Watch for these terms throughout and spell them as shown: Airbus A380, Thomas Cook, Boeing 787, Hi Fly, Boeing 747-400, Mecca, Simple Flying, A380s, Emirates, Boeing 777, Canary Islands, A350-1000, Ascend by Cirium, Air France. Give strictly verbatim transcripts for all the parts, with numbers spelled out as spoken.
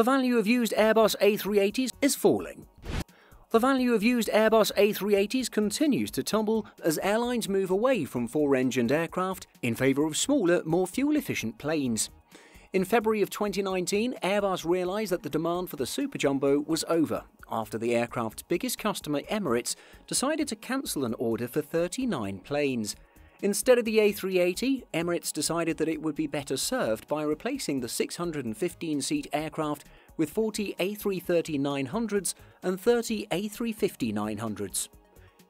The value of used Airbus A three eighties is falling. The value of used Airbus A three eighties continues to tumble as airlines move away from four-engined aircraft in favour of smaller, more fuel-efficient planes. In February of twenty nineteen, Airbus realised that the demand for the Super Jumbo was over, after the aircraft's biggest customer, Emirates, decided to cancel an order for thirty-nine planes. Instead of the A three eighty, Emirates decided that it would be better served by replacing the six hundred fifteen seat aircraft with forty A three thirty nine hundreds and thirty A three fifty nine hundreds.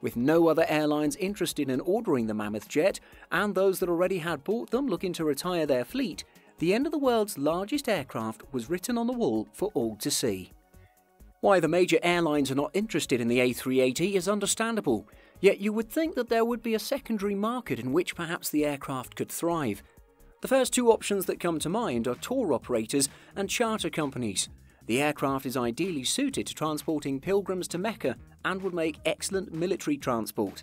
With no other airlines interested in ordering the Mammoth jet, and those that already had bought them looking to retire their fleet, the end of the world's largest aircraft was written on the wall for all to see. Why the major airlines are not interested in the A three eighty is understandable, yet you would think that there would be a secondary market in which perhaps the aircraft could thrive. The first two options that come to mind are tour operators and charter companies. The aircraft is ideally suited to transporting pilgrims to Mecca and would make excellent military transport.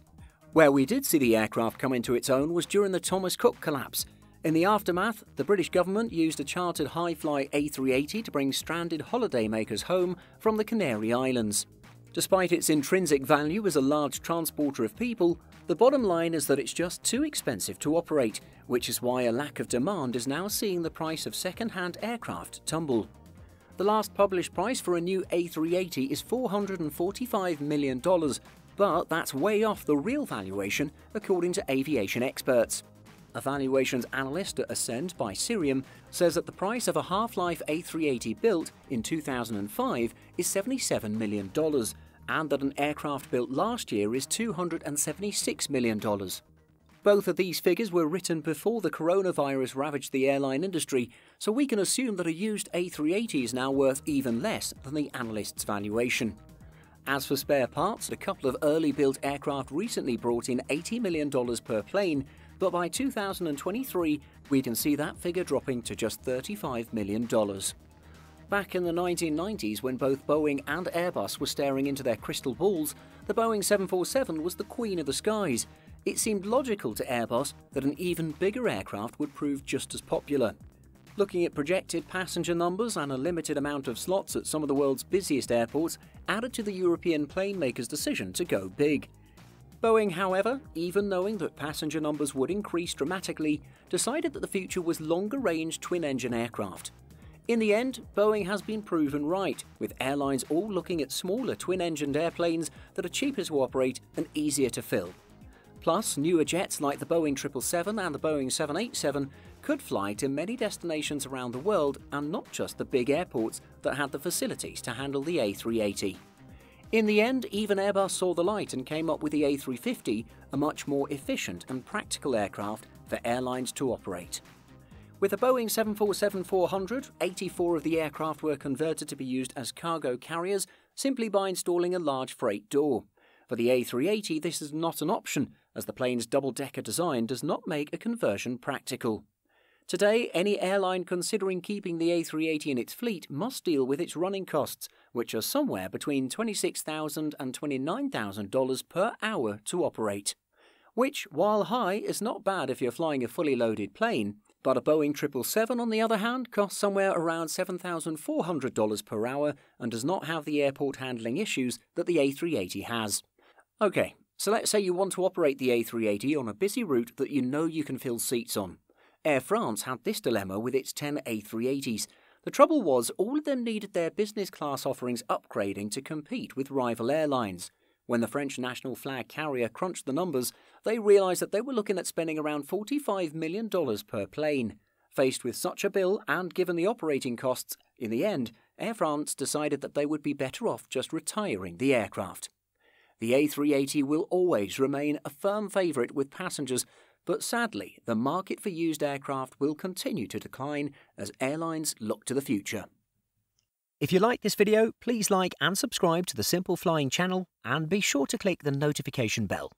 Where we did see the aircraft come into its own was during the Thomas Cook collapse. In the aftermath, the British government used a chartered Hi Fly A three eighty to bring stranded holidaymakers home from the Canary Islands. Despite its intrinsic value as a large transporter of people, the bottom line is that it's just too expensive to operate, which is why a lack of demand is now seeing the price of second-hand aircraft tumble. The last published price for a new A three eighty is four hundred forty-five million dollars, but that's way off the real valuation according to aviation experts. A valuations analyst at Ascend by Cirium says that the price of a half-life A three eighty built in two thousand five is seventy-seven million dollars, and that an aircraft built last year is two hundred seventy-six million dollars. Both of these figures were written before the coronavirus ravaged the airline industry, so we can assume that a used A three eighty is now worth even less than the analyst's valuation. As for spare parts, a couple of early-built aircraft recently brought in eighty million dollars per plane, but by two thousand twenty-three, we can see that figure dropping to just thirty-five million dollars. Back in the nineteen nineties, when both Boeing and Airbus were staring into their crystal balls, the Boeing seven forty-seven was the queen of the skies. It seemed logical to Airbus that an even bigger aircraft would prove just as popular. Looking at projected passenger numbers and a limited amount of slots at some of the world's busiest airports added to the European plane maker's decision to go big. Boeing, however, even knowing that passenger numbers would increase dramatically, decided that the future was longer-range twin-engine aircraft. In the end, Boeing has been proven right, with airlines all looking at smaller twin-engined airplanes that are cheaper to operate and easier to fill. Plus, newer jets like the Boeing triple seven and the Boeing seven eighty-seven could fly to many destinations around the world, and not just the big airports that had the facilities to handle the A three eighty. In the end, even Airbus saw the light and came up with the A three fifty, a much more efficient and practical aircraft for airlines to operate. With the Boeing seven forty-seven four hundred, eighty-four of the aircraft were converted to be used as cargo carriers simply by installing a large freight door. For the A three eighty, this is not an option, as the plane's double-decker design does not make a conversion practical. Today, any airline considering keeping the A three eighty in its fleet must deal with its running costs, which are somewhere between twenty-six thousand dollars and twenty-nine thousand dollars per hour to operate. Which, while high, is not bad if you're flying a fully loaded plane, but a Boeing triple seven, on the other hand, costs somewhere around seven thousand four hundred dollars per hour and does not have the airport handling issues that the A three eighty has. Okay, so let's say you want to operate the A three eighty on a busy route that you know you can fill seats on. Air France had this dilemma with its ten A three eighties. The trouble was, all of them needed their business class offerings upgrading to compete with rival airlines. When the French national flag carrier crunched the numbers, they realised that they were looking at spending around forty-five million dollars per plane. Faced with such a bill and given the operating costs, in the end, Air France decided that they would be better off just retiring the aircraft. The A three eighty will always remain a firm favourite with passengers, but sadly, the market for used aircraft will continue to decline as airlines look to the future. If you like this video, please like and subscribe to the Simple Flying channel, and be sure to click the notification bell.